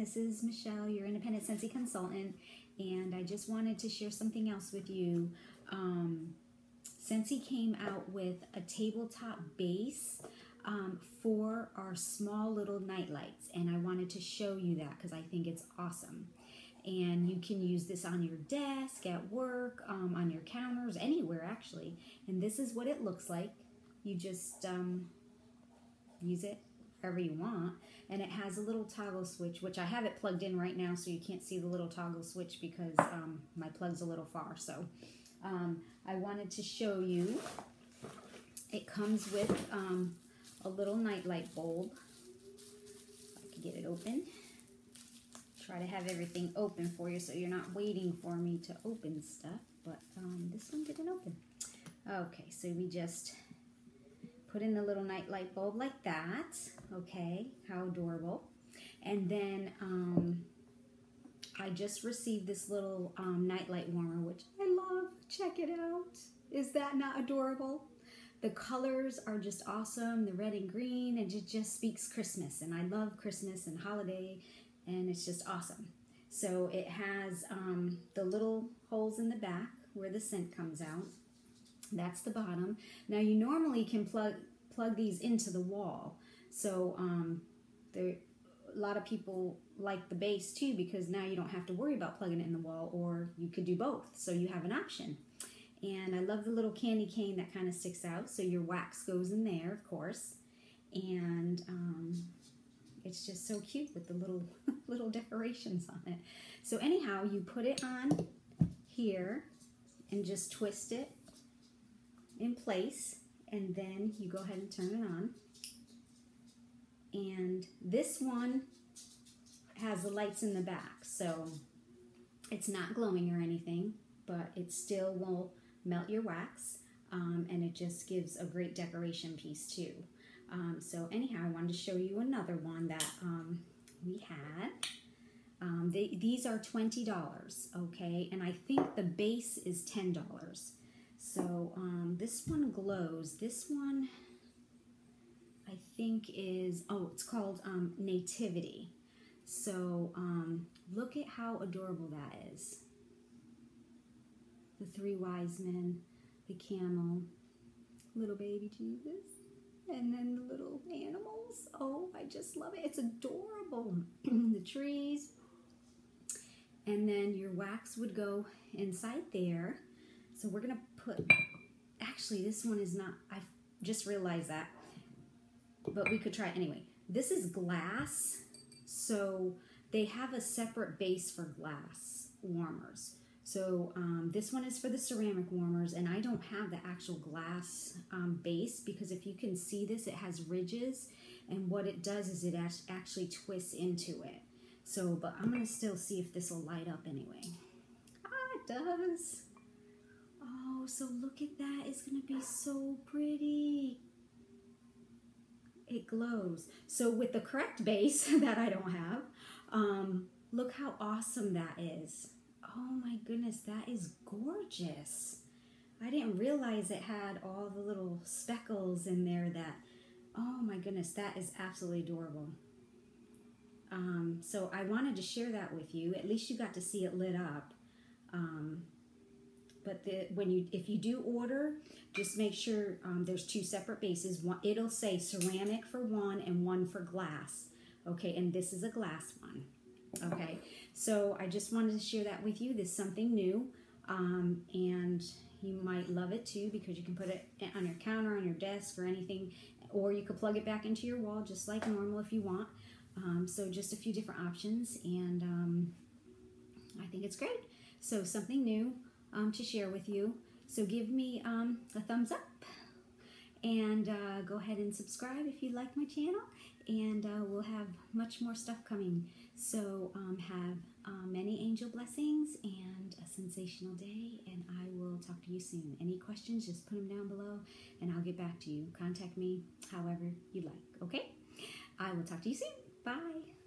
This is Michelle, your independent Scentsy consultant, and I just wanted to share something else with you. Scentsy came out with a tabletop base for our small little night lights, and I wanted to show you that because I think it's awesome. And you can use this on your desk, at work, on your counters, anywhere actually. And this is what it looks like. You just use it wherever you want. And it has a little toggle switch, which I have it plugged in right now, so you can't see the little toggle switch because my plug's a little far. So I wanted to show you. It comes with a little nightlight bulb. I can get it open. Try to have everything open for you so you're not waiting for me to open stuff, but this one didn't open. Okay, so we just put in the little night light bulb like that. Okay, how adorable. And then I just received this little night light warmer, which I love. Check it out. Is that not adorable? The colors are just awesome, the red and green, and it just speaks Christmas, and I love Christmas and holiday. And it's just awesome. So it has the little holes in the back where the scent comes out. That's the bottom. Now you normally can plug these into the wall. So a lot of people like the base too, because now you don't have to worry about plugging it in the wall, or you could do both. So you have an option. And I love the little candy cane that kind of sticks out. So your wax goes in there, of course. And it's just so cute with the little decorations on it. So anyhow, you put it on here and just twist it in place, and then you go ahead and turn it on. And this one has the lights in the back, so it's not glowing or anything, but it still will melt your wax, and it just gives a great decoration piece too. So anyhow, I wanted to show you another one that we had. These are $20, okay? And I think the base is $10. So this one glows. This one, I think is, oh, it's called Nativity. So look at how adorable that is. The three wise men, the camel, little baby Jesus. And then the little animals. Oh, I just love it. It's adorable. The trees. And then your wax would go inside there. So we're going to put... Actually, this one is not... I just realized that. But we could try it anyway. This is glass. So they have a separate base for glass warmers. So this one is for the ceramic warmers, and I don't have the actual glass base because if you can see this, it has ridges, and what it does is it actually twists into it. So, but I'm gonna still see if this will light up anyway. Ah, it does. Oh, so look at that. It's gonna be so pretty. It glows. So with the correct base that I don't have, look how awesome that is. Oh my goodness, that is gorgeous. I didn't realize it had all the little speckles in there that, oh my goodness, that is absolutely adorable. So I wanted to share that with you. At least you got to see it lit up. But if you do order, just make sure there's two separate bases. It'll say ceramic for one and one for glass. Okay, and this is a glass one. Okay, so I just wanted to share that with you. This is something new, and you might love it too, because you can put it on your counter, on your desk, or anything, or you could plug it back into your wall just like normal if you want. So just a few different options, and I think it's great. So something new to share with you. So give me a thumbs up, and go ahead and subscribe if you like my channel, and we'll have much more stuff coming. So have many angel blessings and a sensational day, and I will talk to you soon. Any questions, just put them down below, and I'll get back to you. Contact me however you like, okay? I will talk to you soon. Bye.